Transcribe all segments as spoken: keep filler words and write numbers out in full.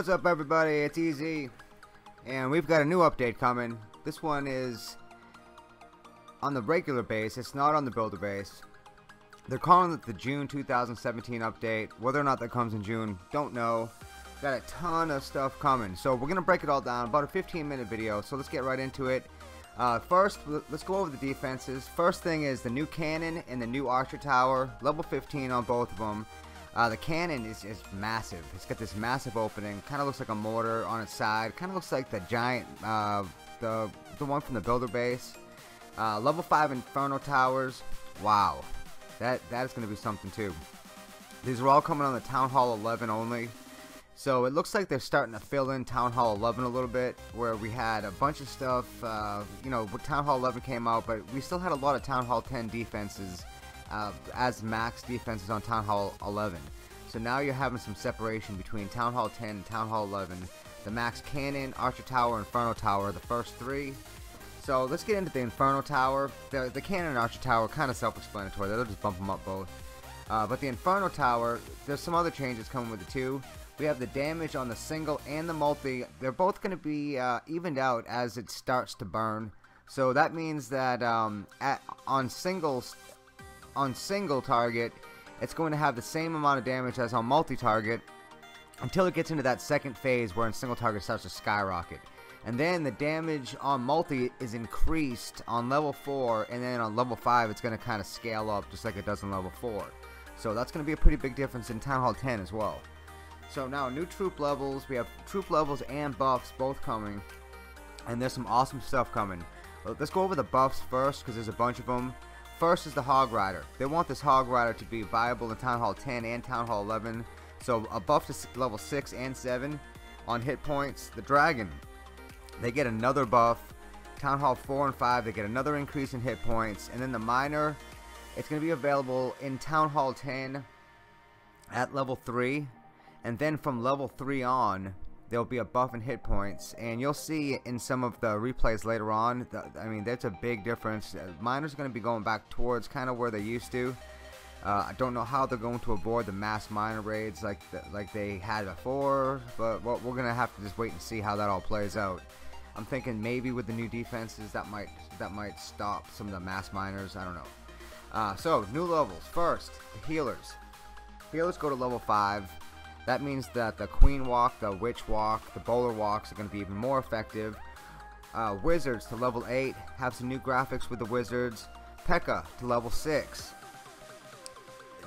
What's up, everybody? It's Easy, and we've got a new update coming. This one is on the regular base. It's not on the builder base. They're calling it the June two thousand seventeen update. Whether or not that comes in June, don't know. Got a ton of stuff coming, so we're gonna break it all down. About a fifteen minute video, so let's get right into it. Uh, first, let's go over the defenses. First thing is the new cannon and the new archer tower, level fifteen on both of them. Uh, the cannon is, is massive. It's got this massive opening. Kind of looks like a mortar on its side. Kind of looks like the giant, uh, the the one from the builder base. Uh, level five Inferno Towers. Wow. That, that is going to be something too. These are all coming on the Town Hall eleven only. So it looks like they're starting to fill in Town Hall eleven a little bit. Where we had a bunch of stuff. Uh, you know, Town Hall eleven came out. But we still had a lot of Town Hall ten defenses. Uh, as max defenses on Town Hall eleven. So now you're having some separation between Town Hall ten and Town Hall eleven. The max cannon, archer tower, inferno tower, the first three. So let's get into the inferno tower. The, the cannon and archer tower are kind of self-explanatory. They'll just bump them up both. Uh, but the inferno tower, there's some other changes coming with the two. We have the damage on the single and the multi. They're both going to be uh, evened out as it starts to burn. So that means that um, at, on singles... on single target, it's going to have the same amount of damage as on multi-target until it gets into that second phase where in single target starts to skyrocket. And then the damage on multi is increased on level four, and then on level five it's going to kind of scale up just like it does in level four. So that's going to be a pretty big difference in Town Hall ten as well. So now new troop levels, we have troop levels and buffs both coming, and there's some awesome stuff coming. Let's go over the buffs first because there's a bunch of them. First is the Hog Rider. They want this Hog Rider to be viable in Town Hall ten and Town Hall eleven. So a buff to level six and seven on hit points. The Dragon, they get another buff. Town Hall four and five, they get another increase in hit points. And then the Miner, it's going to be available in Town Hall ten at level three. And then from level three on, there'll be a buff in hit points, and you'll see in some of the replays later on. The, I mean, that's a big difference. Miners are going to be going back towards kind of where they used to. Uh, I don't know how they're going to avoid the mass miner raids like the, like they had before, but well, we're going to have to just wait and see how that all plays out. I'm thinking maybe with the new defenses that might that might stop some of the mass miners. I don't know. Uh, so new levels first. The healers. Healers go to level five. That means that the Queen Walk, the Witch Walk, the Bowler Walks are going to be even more effective. Uh, Wizards to level eight, have some new graphics with the Wizards. P E K K A to level six.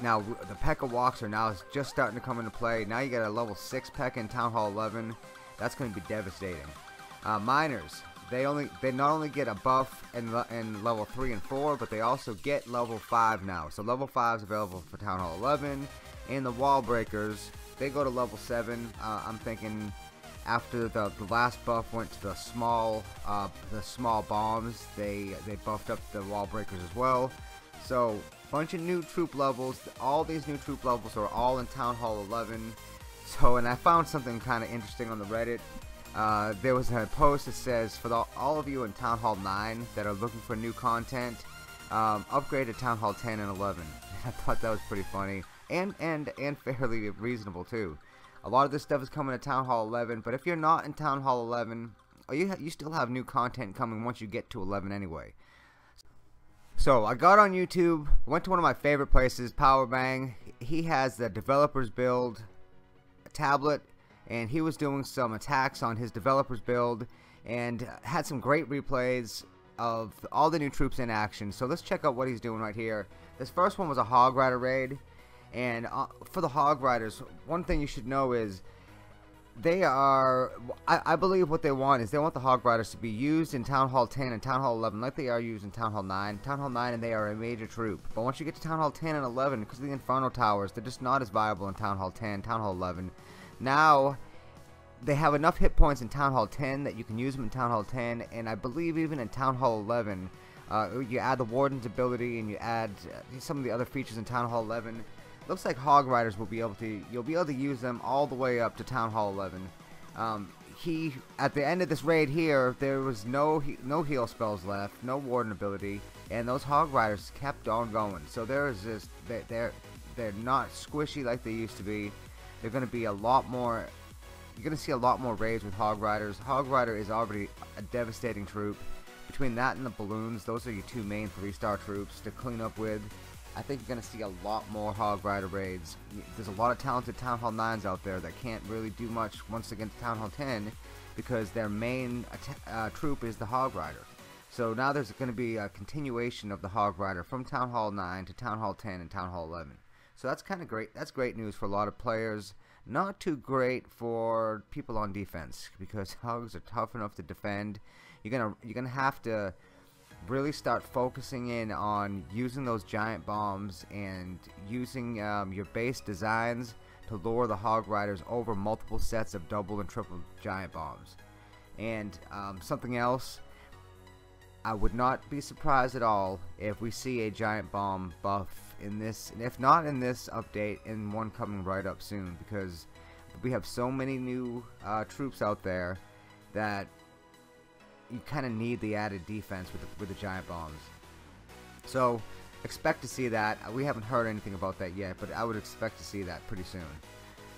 Now, the P E K K A Walks are now just starting to come into play. Now you got a level six P E K K A in Town Hall eleven. That's going to be devastating. Uh, miners, they only they not only get a buff in, in level three and four, but they also get level five now. So level five is available for Town Hall eleven. And the Wall Breakers, they go to level seven. Uh, I'm thinking after the, the last buff went to the small uh, the small bombs, they they buffed up the Wall Breakers as well. So bunch of new troop levels. All these new troop levels are all in Town Hall eleven. So, and I found something kind of interesting on the Reddit. Uh, there was a post that says, for the, all of you in Town Hall nine that are looking for new content, um, upgrade to Town Hall ten and eleven. I thought that was pretty funny. And, and and fairly reasonable too. A lot of this stuff is coming to Town Hall eleven, but if you're not in Town Hall eleven, you, ha you still have new content coming once you get to eleven anyway. So I got on YouTube, went to one of my favorite places, Powerbang. He has the developers build tablet, and he was doing some attacks on his developers build and had some great replays of all the new troops in action. So let's check out what he's doing right here. This first one was a Hog Rider raid. And uh, for the Hog Riders, one thing you should know is they are, I, I believe what they want is they want the Hog Riders to be used in Town Hall ten and Town Hall eleven like they are used in Town Hall nine. Town Hall nine, and they are a major troop. But once you get to Town Hall ten and eleven, because of the Inferno Towers, they're just not as viable in Town Hall ten, Town Hall eleven. Now, they have enough hit points in Town Hall ten that you can use them in Town Hall ten, and I believe even in Town Hall eleven, uh, you add the Warden's ability and you add some of the other features in Town Hall eleven. Looks like Hog Riders will be able to, you'll be able to use them all the way up to Town Hall eleven. Um, he, at the end of this raid here, there was no he, no heal spells left, no Warden ability, and those Hog Riders kept on going. So there is this, they're, they're not squishy like they used to be. They're going to be a lot more You're going to see a lot more raids with Hog Riders. Hog Rider is already a devastating troop. Between that and the Balloons, those are your two main three star troops to clean up with. I think you're going to see a lot more Hog Rider raids. There's a lot of talented Town Hall nines out there that can't really do much once they get to Town Hall ten because their main uh, troop is the Hog Rider. So now there's going to be a continuation of the Hog Rider from Town Hall nine to Town Hall ten and Town Hall eleven. So that's kind of great. That's great news for a lot of players. Not too great for people on defense because Hogs are tough enough to defend. You're gonna you're gonna have to really start focusing in on using those giant bombs and using um, your base designs to lure the Hog Riders over multiple sets of double and triple giant bombs. And um, something else, I would not be surprised at all if we see a giant bomb buff in this, and if not in this update, in one coming right up soon, because we have so many new uh, troops out there that you kind of need the added defense with the, with the giant bombs. So expect to see that. We haven't heard anything about that yet, but I would expect to see that pretty soon.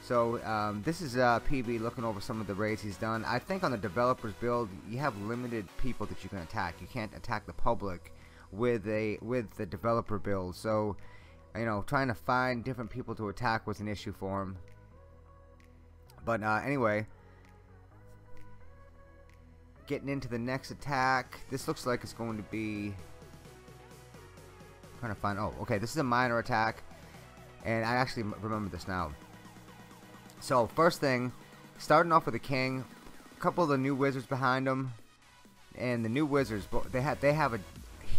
So um, this is uh, P B looking over some of the raids he's done. I think on the developer's build, you have limited people that you can attack. You can't attack the public with a with the developer build. So, you know, trying to find different people to attack was an issue for him. But uh, anyway, getting into the next attack. This looks like it's going to be I'm trying to find. Oh, okay. This is a minor attack, and I actually remember this now. So first thing, starting off with the king, a couple of the new wizards behind him, and the new wizards, they have they have a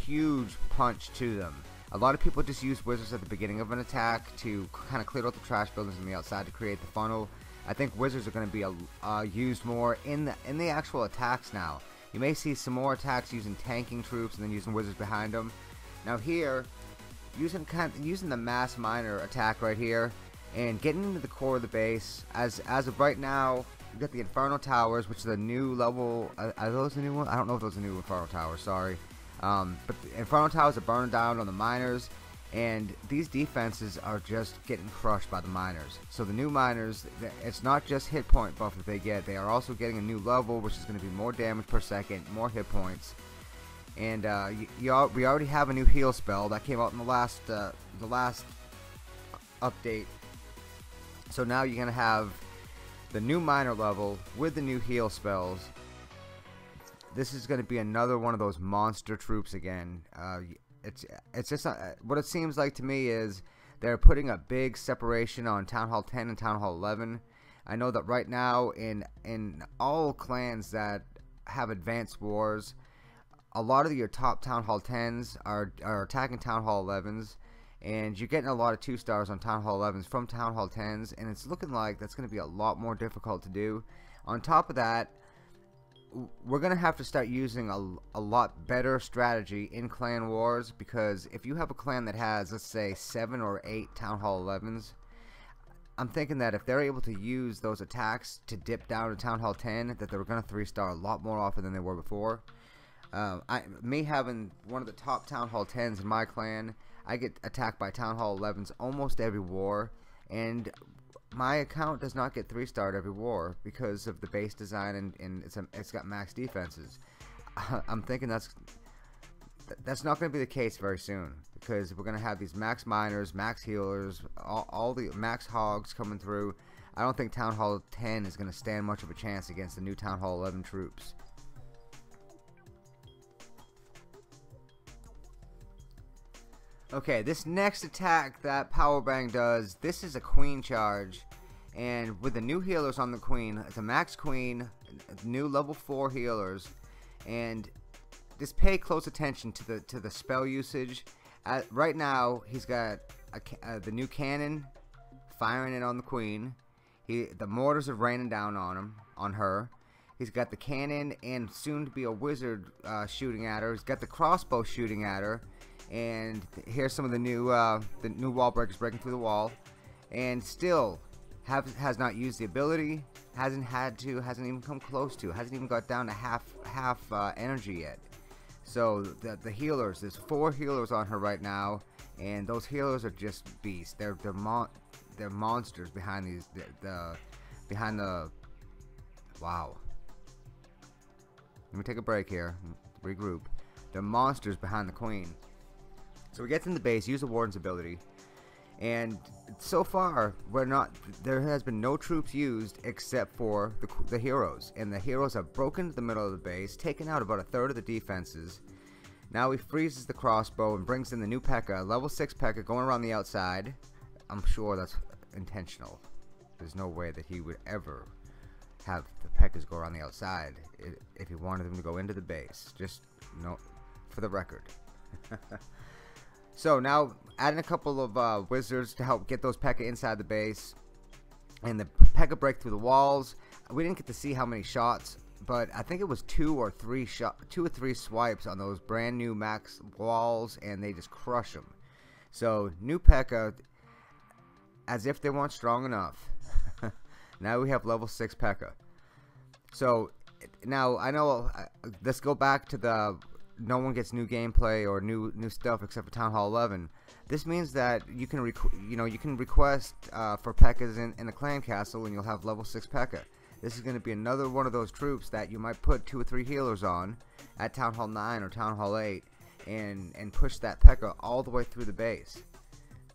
huge punch to them. A lot of people just use wizards at the beginning of an attack to kind of clear out the trash buildings on the outside to create the funnel. I think wizards are going to be uh, used more in the in the actual attacks now. You may see some more attacks using tanking troops and then using wizards behind them. Now here, using kind of, using the mass miner attack right here. And getting into the core of the base, as as of right now, we've got the Inferno Towers, which is a new level. Are, are those the new one? I don't know if those are new Inferno Towers. Sorry, um, but the Inferno Towers are burning down on the miners, and these defenses are just getting crushed by the miners. So the new miners, it's not just hit point buff that they get; they are also getting a new level, which is going to be more damage per second, more hit points, and uh, you, you all, we already have a new heal spell that came out in the last uh, the last update. So now you're going to have the new minor level with the new heal spells. This is going to be another one of those monster troops again. Uh, it's it's just uh, what it seems like to me is they're putting a big separation on Town Hall ten and Town Hall eleven. I know that right now in in all clans that have advanced wars, a lot of your top Town Hall tens are are attacking Town Hall elevens. And you're getting a lot of two stars on Town Hall elevens from Town Hall tens. And it's looking like that's going to be a lot more difficult to do. On top of that, we're going to have to start using a, a lot better strategy in clan wars. Because if you have a clan that has, let's say, seven or eight Town Hall elevens, I'm thinking that if they're able to use those attacks to dip down to Town Hall ten, that they're going to three star a lot more often than they were before. Um, I, me having one of the top Town Hall tens in my clan, I get attacked by Town Hall elevens almost every war, and my account does not get three starred every war because of the base design, and, and it's, a, it's got max defenses. I'm thinking that's that's not going to be the case very soon, because we're going to have these max miners, max healers, all, all the max hogs coming through. I don't think Town Hall ten is going to stand much of a chance against the new Town Hall eleven troops. Okay, this next attack that Powerbang does, this is a queen charge, and with the new healers on the queen, it's a max queen, new level four healers, and just pay close attention to the to the spell usage. Uh, right now, he's got a, uh, the new cannon firing it on the queen. He the mortars are raining down on him, on her. He's got the cannon and soon to be a wizard uh, shooting at her. He's got the crossbow shooting at her. And here's some of the new uh, the new wall breakers breaking through the wall, and still have has not used the ability, hasn't had to, hasn't even come close to, hasn't even got down to half half uh, energy yet. So the, the healers, there's four healers on her right now, and those healers are just beasts. They're they're, mon they're monsters behind these the, the behind the Wow. Let me take a break here. Regroup. The monster's behind the queen. So he gets in the base, use the warden's ability. And so far, we're not. There has been no troops used except for the, the heroes, and the heroes have broken the middle of the base, taken out about a third of the defenses. Now he freezes the crossbow and brings in the new P E K K A, level six P E K K A, going around the outside. I'm sure that's intentional. There's no way that he would ever have the P E K K As go around the outside if he wanted them to go into the base. Just no, for the record. So now, adding a couple of uh, wizards to help get those P E K K A inside the base, and the P E K K A break through the walls. We didn't get to see how many shots, but I think it was two or three shot, two or three swipes on those brand new max walls, and they just crush them. So new P E K K A, as if they weren't strong enough. Now we have level six P E K K A. So now I know. Uh, let's go back to the. No one gets new gameplay or new new stuff except for Town Hall eleven. This means that you can you know you can request uh, for P E K K As in, in the clan castle, and you'll have level six P E K K A. This is going to be another one of those troops that you might put two or three healers on at Town Hall nine or Town Hall eight, and and push that P E K K A all the way through the base.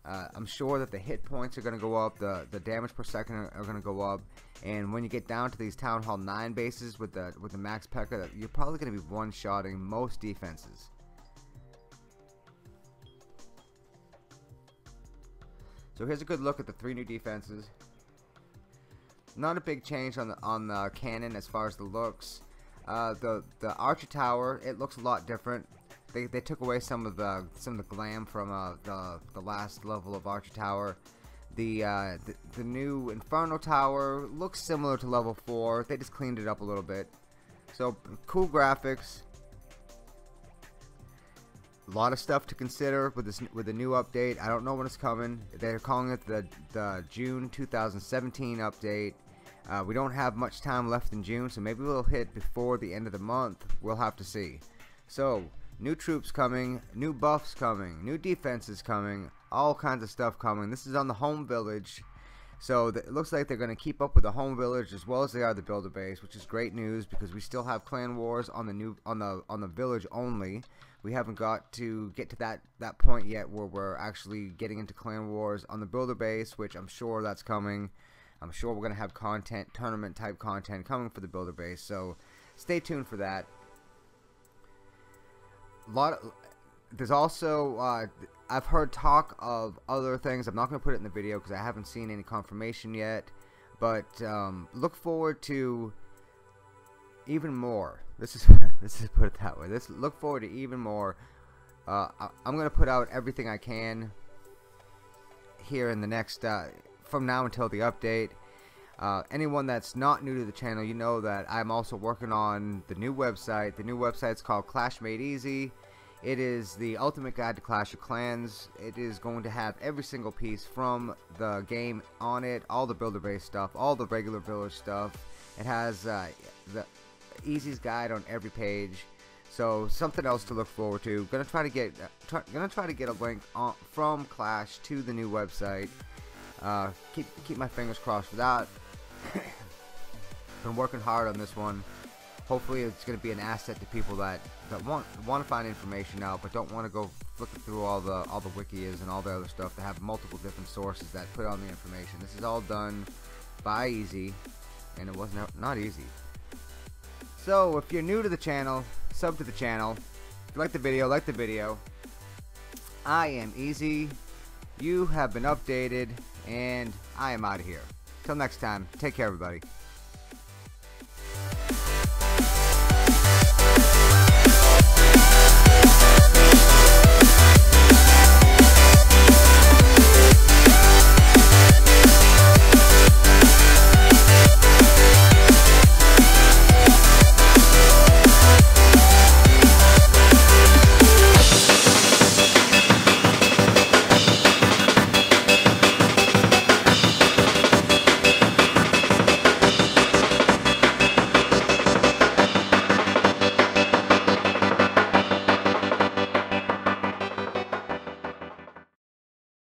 Uh, I'm sure that the hit points are going to go up, the the damage per second are, are going to go up, and when you get down to these Town Hall nine bases with the with the max P E K K A, you're probably going to be one-shotting most defenses. So here's a good look at the three new defenses. Not a big change on the on the cannon as far as the looks. Uh, the the Archer Tower, it looks a lot different. They, they took away some of the some of the glam from uh, the the last level of Archer Tower. The, uh, the the new Inferno Tower looks similar to level four. They just cleaned it up a little bit. So cool graphics. A lot of stuff to consider with this with the new update. I don't know when it's coming. They're calling it the the June two thousand seventeen update. Uh, we don't have much time left in June, so maybe we'll hit before the end of the month. We'll have to see. So. New troops coming, new buffs coming, new defenses coming, all kinds of stuff coming. This is on the home village, so it looks like they're going to keep up with the home village as well as they are the builder base, which is great news because we still have clan wars on the new on the on the village only. We haven't got to get to that that point yet where we're actually getting into clan wars on the builder base, which I'm sure that's coming. I'm sure we're going to have content, tournament type content coming for the builder base, so stay tuned for that. Lot of, there's also uh, I've heard talk of other things. I'm not going to put it in the video because I haven't seen any confirmation yet, but um, look forward to even more. This is this is put it that way. This look forward to even more. Uh, I, I'm going to put out everything I can here in the next uh, from now until the update. Uh, anyone that's not new to the channel, you know that I'm also working on the new website. The new website's called Clash Made Easy. It is the ultimate guide to Clash of Clans. It is going to have every single piece from the game on it, all the builder base stuff, all the regular village stuff. It has uh, the easiest guide on every page. So something else to look forward to. Gonna try to get, uh, try, gonna try to get a link on, from Clash to the new website. Uh, keep keep my fingers crossed for that. Been working hard on this one. Hopefully it's going to be an asset to people that that want want to find information out but don't want to go flipping through all the all the wikis and all the other stuff. They have multiple different sources that put on the information. This is all done by Easy, and it wasn't not easy. So if you're new to the channel, sub to the channel. If you like the video, like the video. I am Easy. You have been updated, and I am out of here. Till next time, take care, everybody.